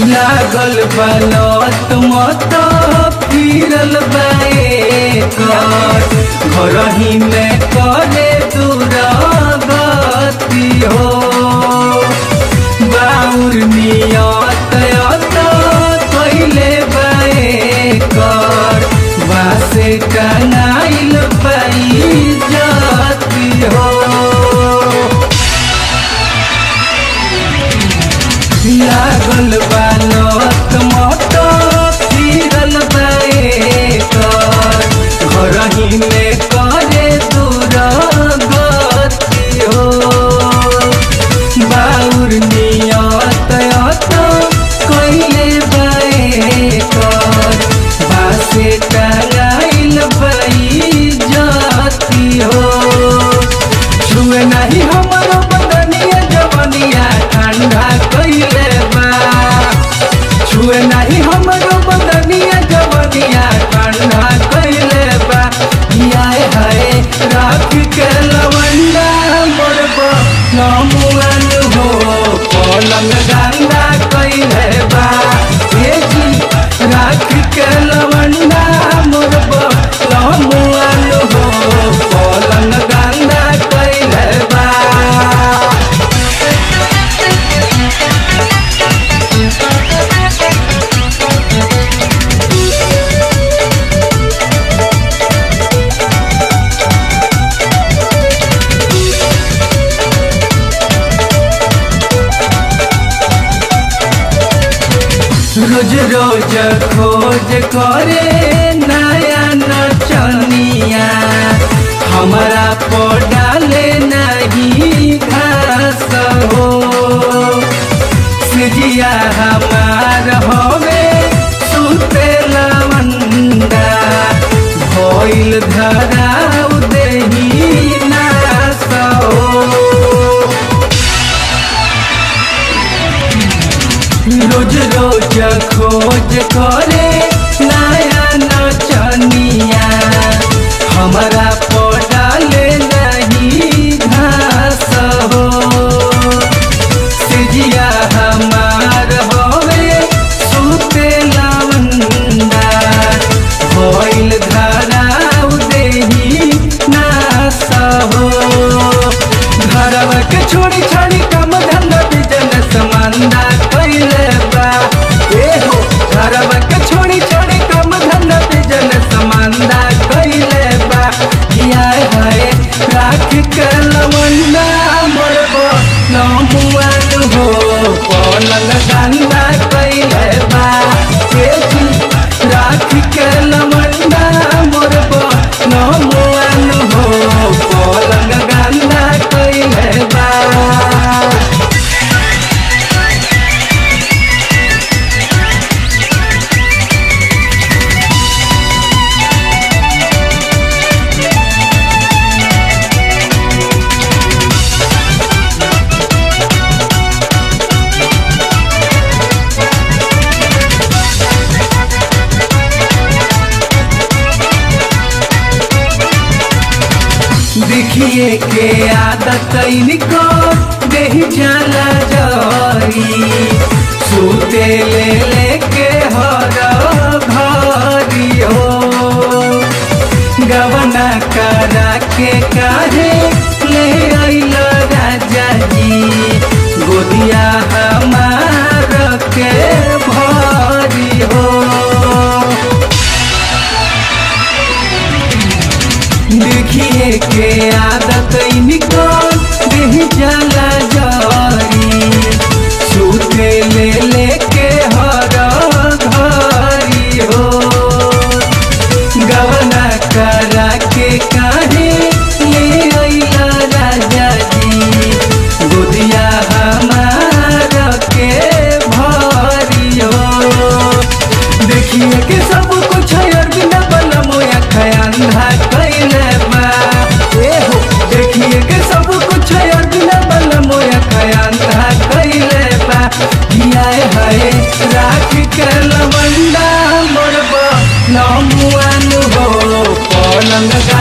लागल बलत मत फिरल बैकट घरही में करे दुरागति हो बाउर नियत कैले बैकट बासे कनाइल पाई जाती हो लागल बालत मत फिरल बैकट घरही में करे दुरागति हो बाउर नियत कैले बैकट बासे कनाइल पाई जाती हो छुए नहीं हमारा बदनिया जवनिया ठंडा कैले छुए नहीं हमारो बदनिया जवनिया ठंडा कैले बा आए हाय राख के लवंडा बड़बो नमुआन हो पलंग गंदा कैले बा हे जी राख के लवंडा बड़बो नमुआन हो पलंग गंदा कैले बा रोज रोज खोज करे नया नचनिया हमारा पड़ाले नहीं घास हो सिजिया हमार होवे सुते लवंडा भइल धरा उदेही नास हो रोज रोज खोज करे नया नचनिया हमारा पड़ाले नहीं घास हो सिजिया हमार होवे सुते लवंडा भइल धरा उदेही नास हो घरवा के छोड़ी छाड़ी काम धंधा बिजनेस मंदा देखिए के आदत इनको देही जाला जारी सूते ले के हर भारी हो गवना करा के काहे ले आइल राजा जी गोदिया हमार के भारी हो देखिए के आदत इनको देही जाला जारी सूते ले के हर भारी हो गवना करा के काहे ले आइला राजा जी गोदिया हमार के भारी हो देखिए के सब कुछ बिना बलमो अंधा राख के लवंडा मोर बा नामुआन हो पलंग।